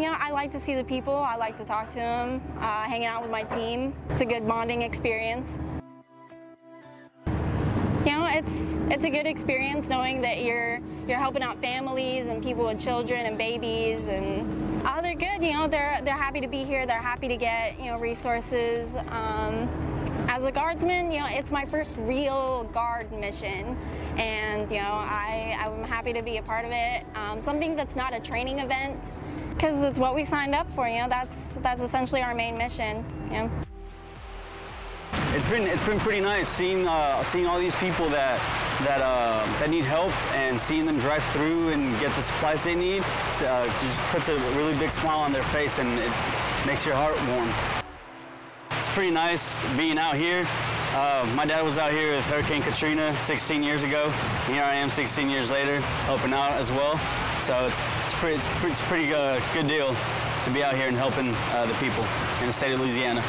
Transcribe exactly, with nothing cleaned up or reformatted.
you know, I like to see the people. I like to talk to them, uh, hanging out with my team. It's a good bonding experience. You know, it's it's a good experience knowing that you're you're helping out families and people with children and babies, and uh, they're good. You know, they're they're happy to be here. They're happy to get, you know, resources. Um, As a guardsman, you know, it's my first real guard mission, and you know, I, I'm happy to be a part of it. Um, something that's not a training event, because it's what we signed up for. You know, that's that's essentially our main mission. You know, it's been it's been pretty nice seeing uh, seeing all these people that that uh, that need help, and seeing them drive through and get the supplies they need. Uh, just puts a really big smile on their face, and it makes your heart warm. It's pretty nice being out here. Uh, my dad was out here with Hurricane Katrina sixteen years ago. And here I am sixteen years later, helping out as well. So it's, it's pretty, it's pretty, it's pretty uh, good deal to be out here and helping uh, the people in the state of Louisiana.